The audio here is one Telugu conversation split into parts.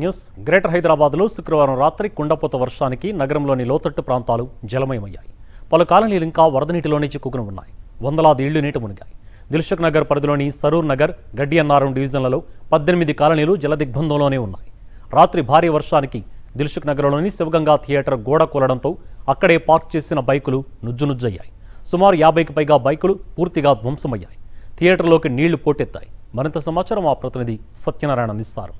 న్యూస్ గ్రేటర్ హైదరాబాద్లో శుక్రవారం రాత్రి కుండపోత వర్షానికి నగరంలోని లోతట్టు ప్రాంతాలు జలమయమయ్యాయి. పలు కాలనీలు ఇంకా వరద నీటిలోనే చిక్కుకుని ఉన్నాయి. వందలాది ఇళ్లు నీట మునిగాయి. దిల్షుక్ నగర్ పరిధిలోని సరూర్ నగర్, గడ్డి అన్నారం డివిజన్లలో 18 కాలనీలు జలదిగ్బంధంలోనే ఉన్నాయి. రాత్రి భారీ వర్షానికి దిల్షుక్ నగర్లోని శివగంగా థియేటర్ గోడ కూలడంతో అక్కడే పార్క్ చేసిన బైకులు నుజ్జునుజ్జయ్యాయి. సుమారు 50కి పైగా బైకులు పూర్తిగా ధ్వంసమయ్యాయి. థియేటర్లోకి నీళ్లు పోటెత్తాయి. మరింత సమాచారం మా ప్రతినిధి సత్యనారాయణ అందిస్తారు.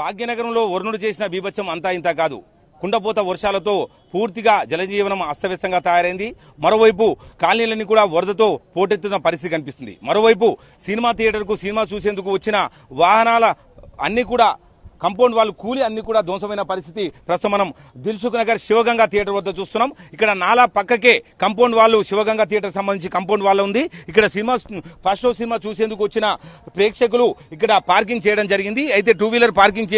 భాగ్యనగరంలో వరుణుడు చేసిన బీభత్సం అంతా ఇంత కాదు. కుండపోత వర్షాలతో పూర్తిగా జలజీవనం అస్తవ్యస్తంగా తయారైంది. మరోవైపు కాలనీలన్నీ కూడా వరదతో పోటెత్తున్న పరిస్థితి కనిపిస్తుంది. మరోవైపు సినిమా థియేటర్కు సినిమా చూసేందుకు వచ్చిన వాహనాల అన్ని కూడా కంపౌండ్ వాళ్ళు కూలి అన్ని కూడా ధ్వంసమైన పరిస్థితి ప్రస్తుతం మనం దిల్సుఖ్ నగర్ శివగంగా థియేటర్ వద్ద చూస్తున్నాం. ఇక్కడ నాలా పక్కకే కంపౌండ్ వాళ్ళు, శివగంగా థియేటర్ సంబంధించి కంపౌండ్ వాళ్ళు ఉంది. ఇక్కడ సినిమా ఫస్ట్ షో సినిమా చూసేందుకు వచ్చిన ప్రేక్షకులు ఇక్కడ పార్కింగ్ చేయడం జరిగింది. అయితే టూ వీలర్ పార్కింగ్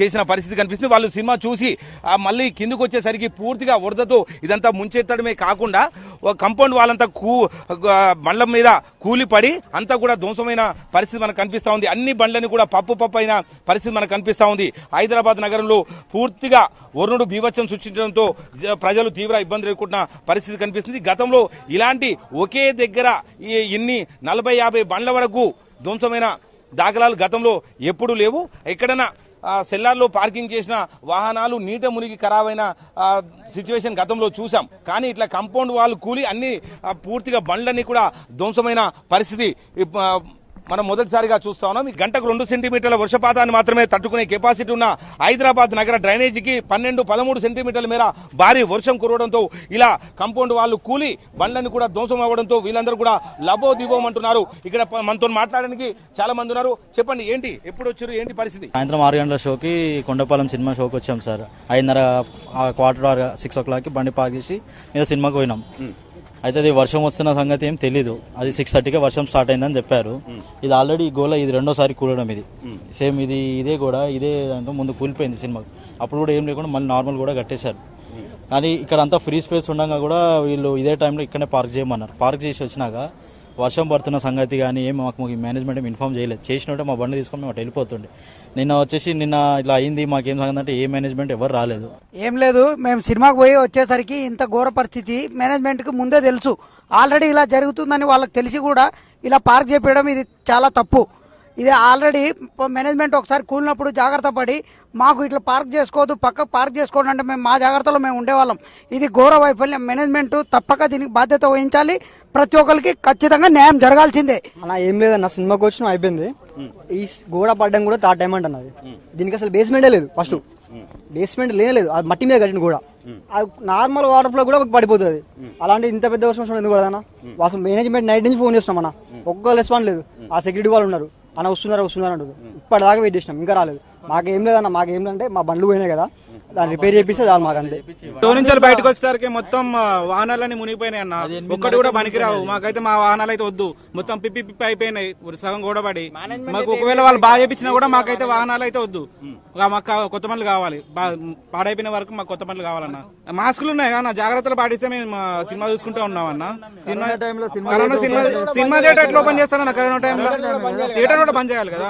చేసిన పరిస్థితి కనిపిస్తుంది. వాళ్ళు సినిమా చూసి మళ్ళీ కిందకు వచ్చేసరికి పూర్తిగా వరదతో ఇదంతా ముంచెత్తడమే కాకుండా కంపౌండ్ వాళ్ళంతా బండ్ల మీద కూలిపడి అంతా కూడా ధ్వంసమైన పరిస్థితి మనకు కనిపిస్తూ ఉంది. అన్ని బండ్లని కూడా పప్పు అయిన పరిస్థితి మనకు కనిపిస్తుంది. హైదరాబాద్ నగరంలో పూర్తిగా వరుణుడు బీభత్సం సృష్టించడంతో ప్రజలు తీవ్ర ఇబ్బందులు ఎదుర్కొంటున్న పరిస్థితి కనిపిస్తుంది. గతంలో ఇలాంటి ఒకే దగ్గర ఇన్ని 40-50 బండ్ల వరకు ధ్వంసమైన దాఖలాలు గతంలో ఎప్పుడూ లేవు. ఎక్కడైనా సెల్లార్లో పార్కింగ్ చేసిన వాహనాలు నీట మునిగి ఖరాబైన సిచ్యువేషన్ గతంలో చూసాం. కానీ ఇట్లా కంపౌండ్ వాళ్ళు కూలి అన్ని పూర్తిగా బండ్లన్నీ కూడా ధ్వంసమైన పరిస్థితి మనం మొదటిసారిగా చూస్తా ఉన్నాం. ఈ గంటకు 2 సెంటీమీటర్ల వర్షపాతాన్ని మాత్రమే తట్టుకునే కెపాసిటీ ఉన్న హైదరాబాద్ నగర డ్రైనేజీకి 12-13 సెంటీమీటర్ల మేర భారీ వర్షం కురవడంతో ఇలా కంపౌండ్ వాళ్ళు కూలి బండ్లను కూడా ధ్వంసం అవ్వడంతో వీళ్ళందరూ కూడా లబో దిబోమంటున్నారు. ఇక్కడ మనతో మాట్లాడడానికి చాలా మంది ఉన్నారు. చెప్పండి, ఏంటి ఎప్పుడు వచ్చారు, ఏంటి పరిస్థితి? సాయంత్రం 6 గంటల షోకి కొండపాలెం సినిమా షోకి వచ్చాం సార్. 5:15, 6 o'clock బండి పార్క్ చేసి మీద సినిమాకి పోయినాం. అయితే అది వర్షం వస్తున్న సంగతి ఏం తెలీదు. అది 6:30కే వర్షం స్టార్ట్ అయిందని చెప్పారు. ఇది ఆల్రెడీ గోళ ఇది రెండోసారి కూలడం. ఇది సేమ్ ఇదే కూడా ఇదే దాంట్లో ముందు కూలిపోయింది సినిమాకి. అప్పుడు కూడా ఏం లేకుండా మళ్ళీ నార్మల్ కూడా కట్టేశారు. కానీ ఇక్కడ అంతా ఫ్రీ స్పేస్ ఉండగా కూడా వీళ్ళు ఇదే టైంలో ఇక్కడనే పార్క్ చేయమన్నారు. పార్క్ చేసి వచ్చినాక వర్షం పడుతున్న సంగతి కానీ ఏం మాకు మేనేజ్మెంట్ ఏమి ఇన్ఫామ్ చేయలేదు. చేసినట్టే మా బండి తీసుకొని మేము వెళ్ళిపోతుండే. నిన్న ఇట్లా అయింది. మాకేం సంగతి అంటే ఏ మేనేజ్మెంట్ ఎవరు రాలేదు, ఏం లేదు. మేము సినిమాకి పోయి వచ్చేసరికి ఇంత ఘోర పరిస్థితి మేనేజ్మెంట్కి ముందే తెలుసు. ఆల్రెడీ ఇలా జరుగుతుందని వాళ్ళకి తెలిసి కూడా ఇలా పార్క్ చేయడం ఇది చాలా తప్పు. ఇది ఆల్రెడీ మేనేజ్మెంట్ ఒకసారి కూలినప్పుడు జాగ్రత్త పడి మాకు ఇట్లా పార్క్ చేసుకోవద్దు, పక్క పార్క్ చేసుకోండి అంటే మేము మా జాగ్రత్తలో మేము ఉండేవాళ్ళం. ఇది ఘోర వైఫల్యం. మేనేజ్మెంట్ తప్పక దీనికి బాధ్యత వహించాలి. ప్రతి ఒక్కరికి ఖచ్చితంగా న్యాయం జరగాల్సిందే. అలా ఏం లేదన్న, సినిమాకి వచ్చిన అయిపోయింది. ఈ గోడ పడ్డం కూడా థర్డ్ టైం అంటున్నది. దీనికి అసలు బేస్మెంటే లేదు. ఫస్ట్ బేస్మెంట్ లేదు, అది మట్టి మీద కట్టిన గోడ. అది నార్మల్ వాటర్ ఫ్లో కూడా పడిపోతుంది. అలాంటి ఇంత పెద్ద వర్షం వచ్చిన ఎందుకు కదా? అసలు మేనేజ్మెంట్ నైట్ నుంచి ఫోన్ చేస్తున్నాం అన్న, ఒక్క రెస్పాండ్ లేదు. ఆ సెక్యూరిటీ వాళ్ళు ఉన్నారు అన్న, వస్తున్నారు అంటారు. ఇప్పటిదాకా వెయిట్ చేసినాం, ఇంకా రాలేదు. మాకేం లేదన్న, మాకేంటంటే మా బండ్లు పోయినాయి కదా, దాన్ని రిపేర్ చేపిస్తే చాలు మాకు, అంతే. నుంచి బయటకు వచ్చేసరికి మొత్తం వాహనాలన్నీ మునిగిపోయినాయి అన్న, ఒక్కటి కూడా పనికిరావు. మాకైతే మా వాహనాలు అయితే వద్దు, మొత్తం పిప్పి పిప్పి అయిపోయినాయి సగం గోడబడి. మాకు ఒకవేళ వాళ్ళు బాగా చేపించినా కూడా మాకైతే వాహనాలు అయితే వద్దు, మాకు కొత్త బండ్లు కావాలి. పాడైపోయిన వరకు మాకు కొత్త బండ్లు కావాలన్న. మాస్కులు ఉన్నాయి అన్న, జాగ్రత్తలు పాటిస్తే మేము సినిమా చూసుకుంటూ ఉన్నాం అన్న. సినిమా థియేటర్ ఎట్లా ఓపెన్ చేస్తారన్న? కరోనా టైంలో థియేటర్ కూడా బంద్ చేయాలి కదా.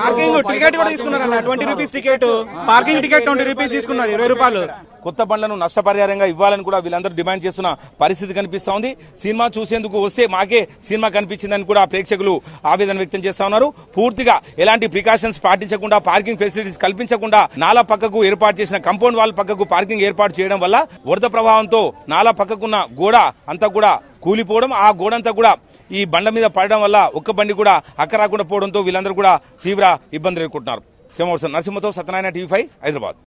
పార్కింగ్ టికెట్ కూడా తీసుకున్నారన్న, 20 rupees ticket, parking ticket 20 rupees తీసుకున్నారు, 20 రూపాయలు. కొత్త బండ్లను నష్టపరిహారంగా ఇవ్వాలని కూడా వీళ్ళందరూ డిమాండ్ చేస్తున్న పరిస్థితి కనిపిస్తా ఉంది. సినిమా చూసేందుకు వస్తే మాకే సినిమా కనిపించిందని కూడా ప్రేక్షకులు ఆవేదన వ్యక్తం చేస్తా ఉన్నారు. పూర్తిగా ఎలాంటి ప్రికాషన్స్ పాటించకుండా, పార్కింగ్ ఫెసిలిటీస్ కల్పించకుండా నాలా పక్కకు ఏర్పాటు చేసిన కంపౌండ్ వాల్ పక్కకు పార్కింగ్ ఏర్పాటు చేయడం వల్ల వరద ప్రభావంతో నాలా పక్కకున్న గోడ అంతా కూడా కూలిపోవడం, ఆ గోడంతా కూడా ఈ బండ మీద పడడం వల్ల ఒక్క బండి కూడా అక్కరాకుండా పోవడంతో వీళ్ళందరూ కూడా తీవ్ర ఇబ్బందులు ఎదుర్కొంటున్నారు. నరసింహతో సత్యనారాయణ, TV5 హైదరాబాద్.